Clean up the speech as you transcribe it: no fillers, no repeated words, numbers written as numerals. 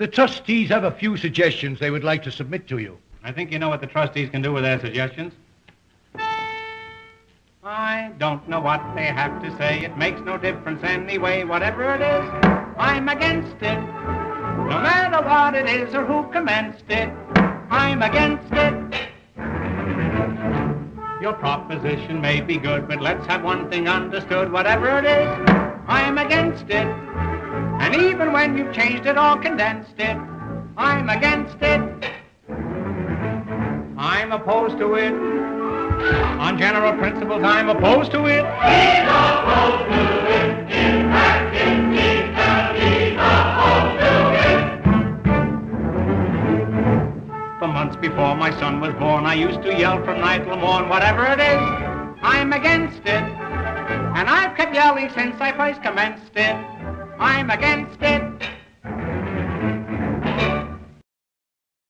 The trustees have a few suggestions they would like to submit to you. I think you know what the trustees can do with their suggestions. I don't know what they have to say. It makes no difference anyway. Whatever it is, I'm against it. No matter what it is or who commenced it, I'm against it. Your proposition may be good, but let's have one thing understood. Whatever it is, I'm against it. And even when you've changed it or condensed it, I'm against it. I'm opposed to it. On general principles, I'm opposed to it. He's opposed to it. In fact, indeed, and he's opposed to it. For months before my son was born, I used to yell from night till morn, whatever it is, I'm against it. And I've kept yelling since I first commenced it. I'm against it.